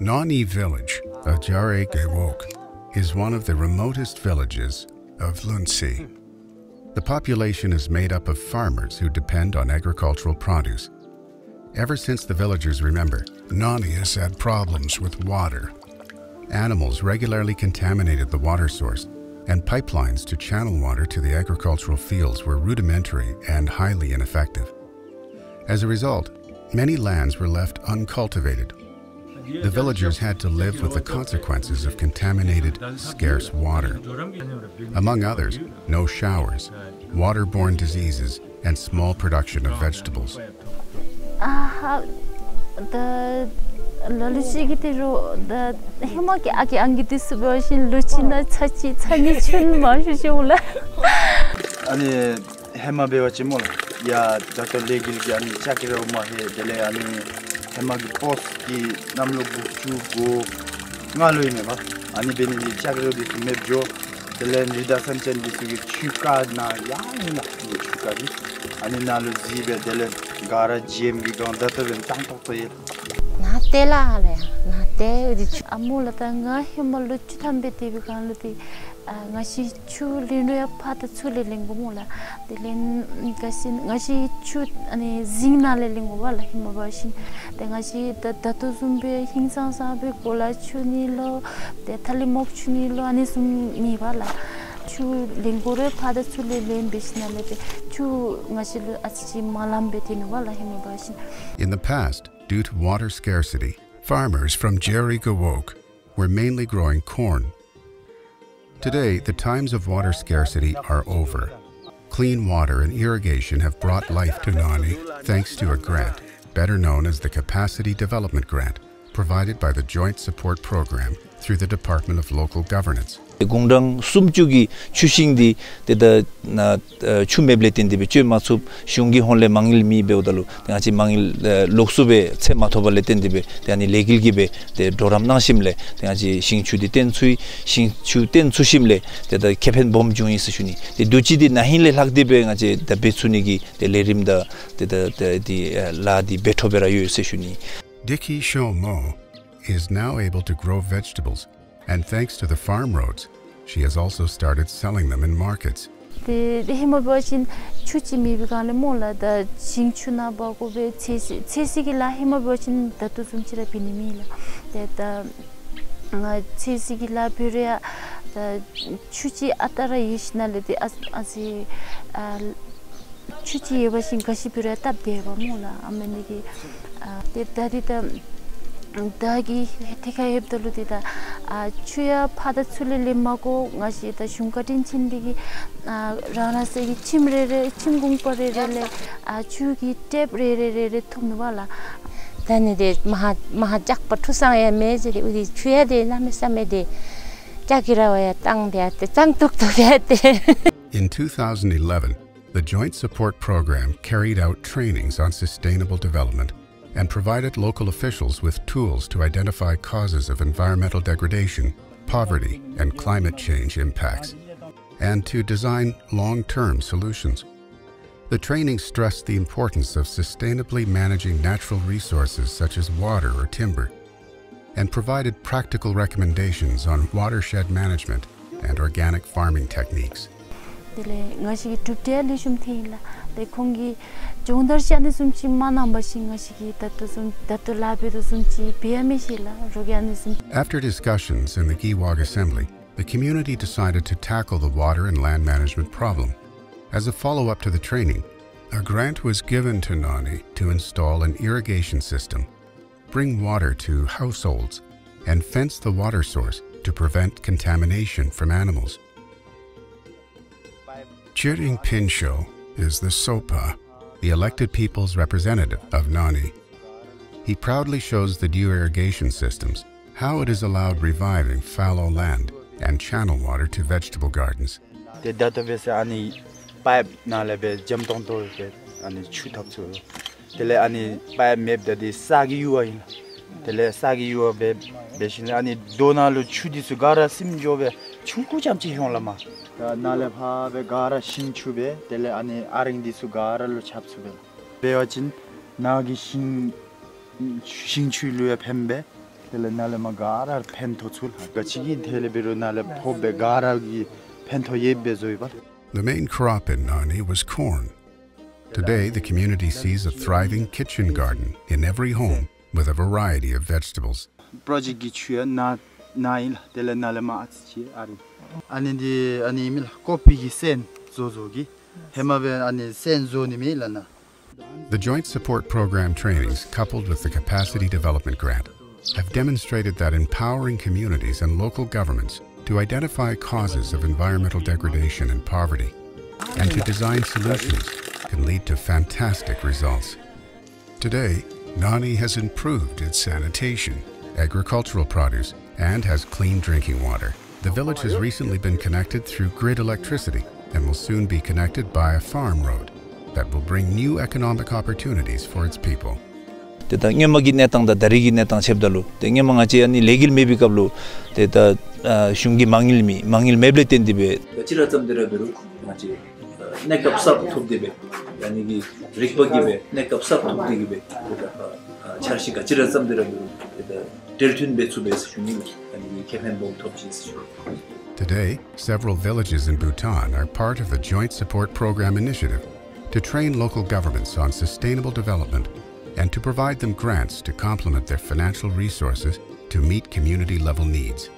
Nganey village of Jarey Gewog is one of the remotest villages of Lhuentse. The population is made up of farmers who depend on agricultural produce. Ever since the villagers remember, Nganey has had problems with water. Animals regularly contaminated the water source, and pipelines to channel water to the agricultural fields were rudimentary and highly ineffective. As a result, many lands were left uncultivated. The villagers had to live with the consequences of contaminated, scarce water. Among others, no showers, waterborne diseases, and small production of vegetables. In the past, due to water scarcity, farmers from Jarey Gewog were mainly growing corn. Today, the times of water scarcity are over. Clean water and irrigation have brought life to Nganey thanks to a grant, better known as the Capacity Development Grant, provided by the Joint Support Program through the Department of Local Governance. Deki Tshomo is now able to grow vegetables, and thanks to the farm roads, she has also started selling them in markets. In 2011, the Joint Support Program carried out trainings on sustainable development and provided local officials with tools to identify causes of environmental degradation, poverty, and climate change impacts, and to design long-term solutions. The training stressed the importance of sustainably managing natural resources such as water or timber, and provided practical recommendations on watershed management and organic farming techniques. After discussions in the Gewog Assembly, the community decided to tackle the water and land management problem. As a follow-up to the training, a grant was given to Nganey to install an irrigation system, bring water to households, and fence the water source to prevent contamination from animals. Tshering Phuntsho is the Tshogpa, the elected people's representative of Nganey. He proudly shows the new irrigation systems, how it has allowed reviving fallow land and channel water to vegetable gardens. the database ani pipe na lebe jam tonto ke ani chuthap chu tele ani pipe map da de sagi yu ai tele sagi yu be beshin ani dona lu chudi su gara sim jobe chunku chamchi hyolama na le pha be gara shin chube tele ani aring di su gara lu chap chube be achin nagi shin chu lu pembe tele na le magara pento chul ga chigi tele be na le phobe gara gi pento yebe zoiba. The main crop in Nganey was corn. Today, the community sees a thriving kitchen garden in every home with a variety of vegetables. The Joint Support Program trainings, coupled with the Capacity Development Grant, have demonstrated that empowering communities and local governments to identify causes of environmental degradation and poverty, and to design solutions can lead to fantastic results. Today, Nganey has improved its sanitation, agricultural produce, and has clean drinking water. The village has recently been connected through grid electricity and will soon be connected by a farm road that will bring new economic opportunities for its people. Teta ngemagi netang da darigi netang sebdalu te ngemangchi ani legil mebi kablu teta shungi mangilmi mangil meble tendibe chira chamdera beru machi nek kapsap thubdebe yani gi rikbagibe nek kapsap thubdigibe charshi ga chira chamdera beru teta deltun betsube shungi ani kepenbong thopchis. Today, several villages in Bhutan are part of the Joint Support Program initiative to train local governments on sustainable development and to provide them grants to complement their financial resources to meet community-level needs.